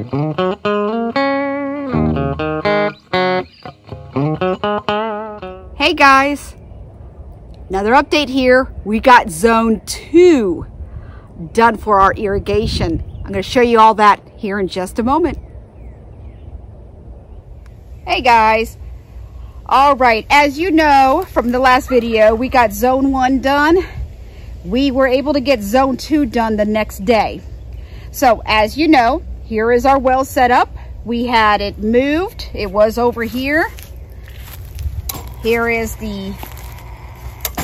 Hey guys, another update here. We got zone 2 done for our irrigation. I'm going to show you all that here in just a moment. Hey guys, all right, as you know from the last video, we got zone 1 done. We were able to get zone 2 done the next day. So as you know, here is our well set up. We had it moved. It was over here. Here is the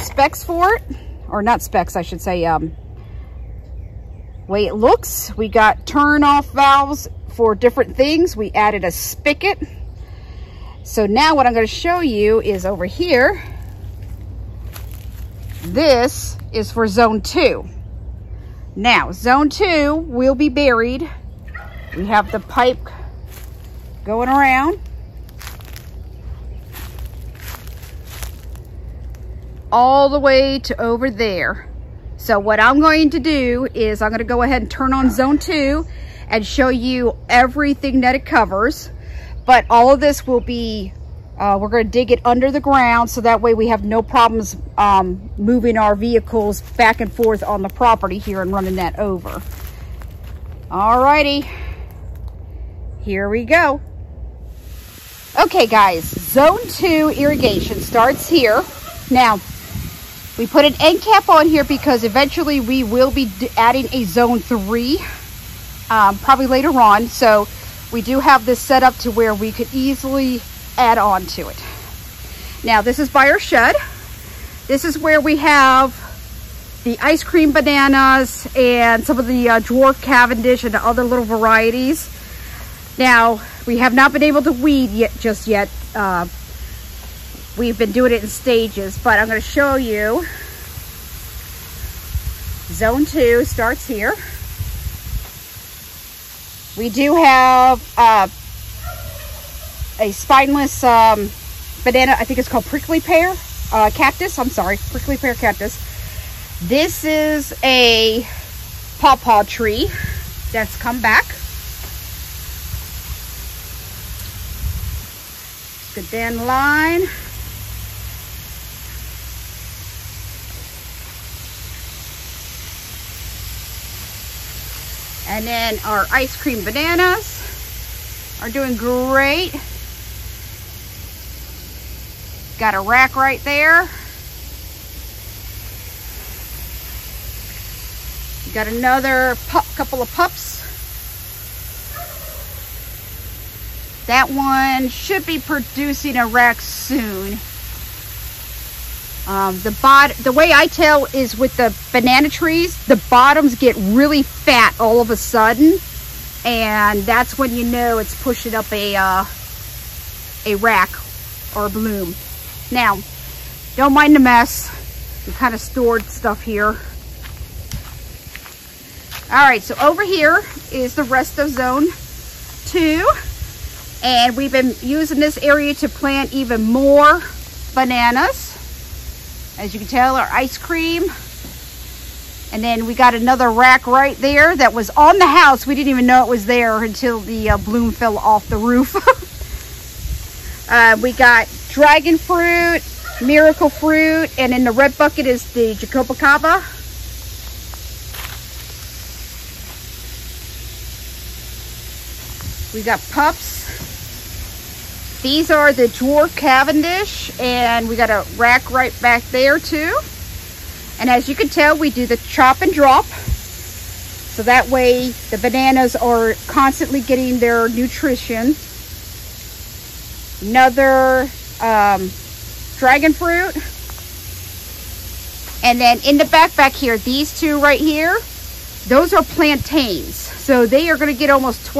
specs for it, or not specs, I should say, way it looks. We got turn off valves for different things. We added a spigot. So now what I'm going to show you is over here. This is for zone 2. Now, zone 2 will be buried. We have the pipe going around. All the way to over there. So what I'm going to do is I'm going to go ahead and turn on zone 2 and show you everything that it covers. But all of this will be, we're going to dig it under the ground so that way we have no problems moving our vehicles back and forth on the property here and running that over. Alrighty. Here we go. Okay guys, zone 2 irrigation starts here. Now, we put an end cap on here because eventually we will be adding a zone 3, probably later on. So we do have this set up to where we could easily add on to it. Now, this is by our shed. This is where we have the ice cream bananas and some of the dwarf Cavendish and the other little varieties. Now, we have not been able to weed yet, just yet. We've been doing it in stages, but I'm going to show you. Zone 2 starts here. We do have a spineless banana, I think it's called prickly pear cactus. I'm sorry, prickly pear cactus. This is a pawpaw tree that's come back. The dandelion. And then our ice cream bananas are doing great. Got a rack right there. Got another couple of pups. That one should be producing a rack soon. The way I tell is with the banana trees, the bottoms get really fat all of a sudden, and that's when you know it's pushing up a rack or a bloom. Now, don't mind the mess. We kind of stored stuff here. All right, so over here is the rest of zone 2, and we've been using this area to plant even more bananas. As you can tell, our ice cream. And then we got another rack right there that was on the house. We didn't even know it was there until the bloom fell off the roof. We got dragon fruit, miracle fruit, and in the red bucket is the jacobacaba. We got pups. These are the dwarf Cavendish, and we got a rack right back there too. And as you can tell, we do the chop and drop. So that way the bananas are constantly getting their nutrition. Another dragon fruit. And then in the back here, these two right here, those are plantains. So they are gonna get almost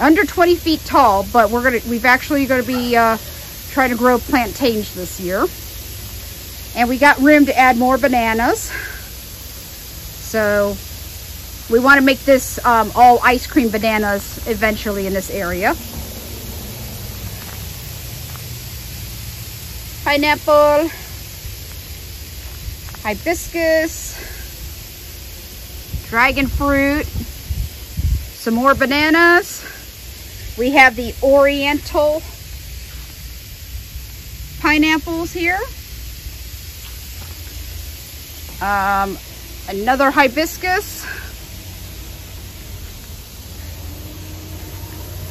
under 20 feet tall, but we've actually going to be trying to grow plantains this year. And we got room to add more bananas. So we want to make this all ice cream bananas eventually in this area. Pineapple, hibiscus, dragon fruit, Some more bananas. We have the Oriental pineapples here. Another hibiscus.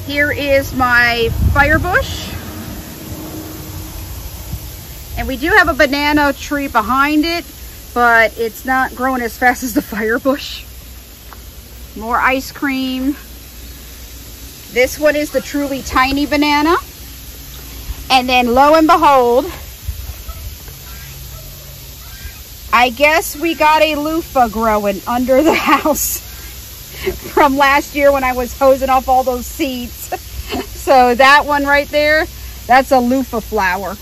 Here is my firebush. And we do have a banana tree behind it, but it's not growing as fast as the firebush. More ice cream. This one is the truly tiny banana. And then lo and behold, I guess we got a loofah growing under the house from last year when I was hosing off all those seeds. So that one right there, that's a loofah flower.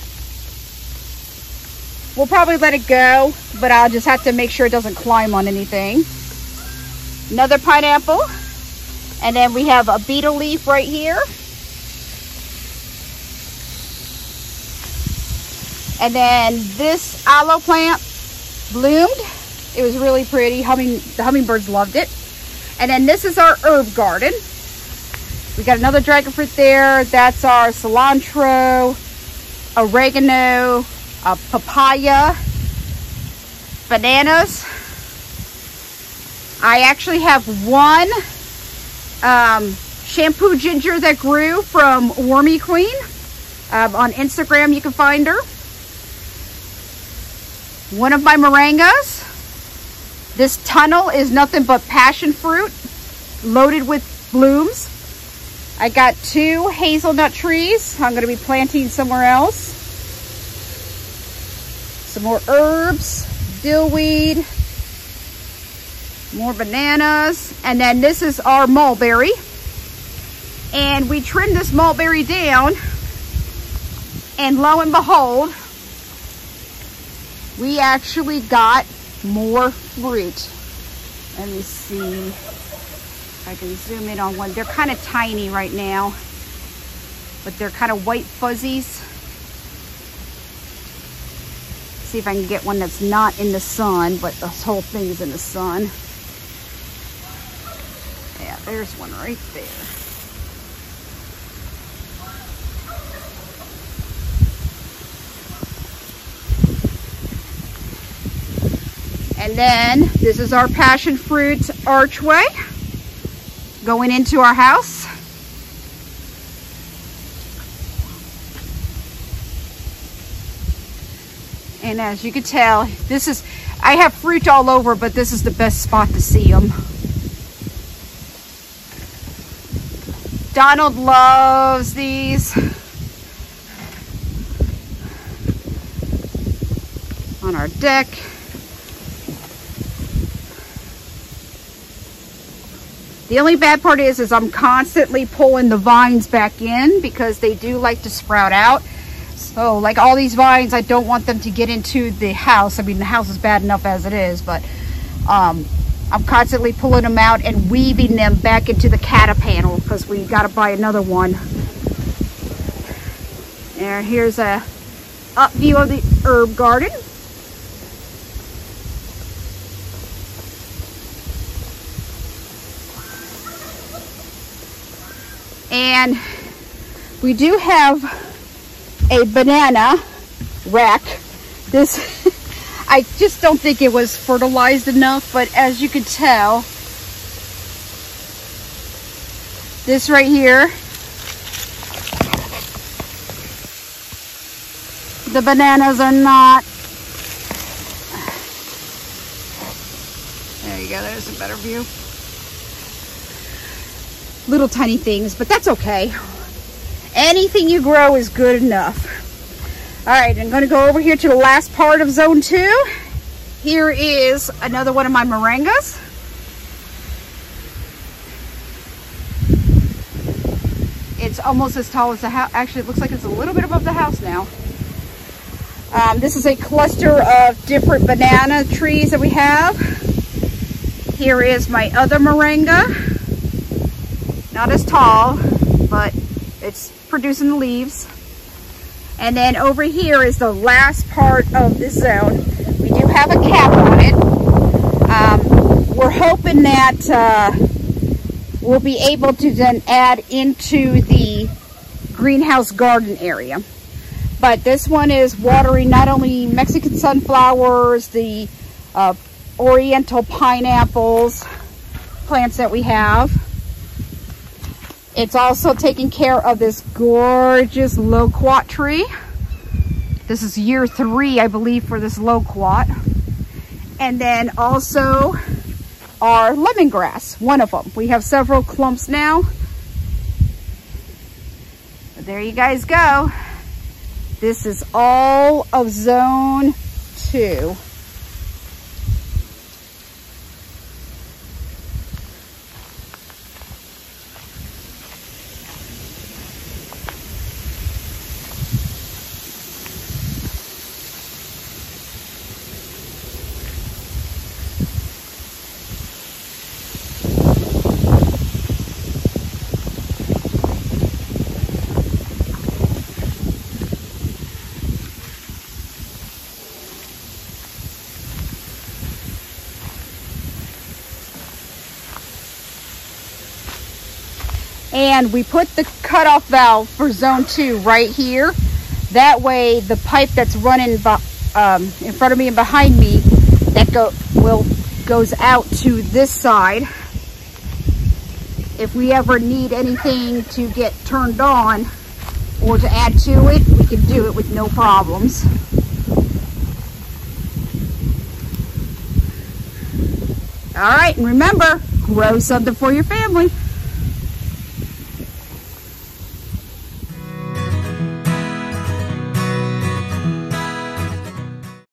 We'll probably let it go, but I'll just have to make sure it doesn't climb on anything. Another pineapple. And then we have a beetle leaf right here. And then this aloe plant bloomed. It was really pretty. The hummingbirds loved it. And then this is our herb garden. We got another dragon fruit there. That's our cilantro, oregano, a papaya, bananas. I actually have one shampoo ginger that grew from Wormy Queen. On Instagram, you can find her. One of my moringas. This tunnel is nothing but passion fruit loaded with blooms. I got two hazelnut trees I'm going to be planting somewhere else. Some more herbs, dillweed, more bananas. And then this is our mulberry. And we trimmed this mulberry down. And lo and behold, we actually got more fruit. Let me see if I can zoom in on one. They're kind of tiny right now, but they're kind of white fuzzies. See if I can get one that's not in the sun, but this whole thing is in the sun. Yeah, there's one right there. And then this is our passion fruit archway going into our house. And as you can tell, this is, I have fruit all over, but this is the best spot to see them. Donald loves these. On our deck. The only bad part is I'm constantly pulling the vines back in because they do like to sprout out. So like all these vines, I don't want them to get into the house. I mean, the house is bad enough as it is, but I'm constantly pulling them out and weaving them back into the catapanel because we got to buy another one. And here's a up view of the herb garden. And we do have a banana rack. This, I just don't think it was fertilized enough, but as you can tell, this right here, the bananas are not. There you go, there's a better view. Little tiny things, but that's okay. Anything you grow is good enough. All right, I'm gonna go over here to the last part of zone 2. Here is another one of my moringas. It's almost as tall as the house. Actually, it looks like it's a little bit above the house now. This is a cluster of different banana trees that we have. Here is my other moringa. Not as tall, but it's producing the leaves. And then over here is the last part of this zone. We do have a cap on it. We're hoping that we'll be able to then add into the greenhouse garden area. But this one is watering not only Mexican sunflowers, the oriental pineapples, plants that we have. It's also taking care of this gorgeous loquat tree. This is year 3, I believe, for this loquat. And then also our lemongrass, one of them. We have several clumps now. But there you guys go. This is all of zone 2. And we put the cutoff valve for zone 2 right here. That way the pipe that's running in front of me and behind me that goes out to this side. If we ever need anything to get turned on or to add to it, we can do it with no problems. All right, and remember, grow something for your family.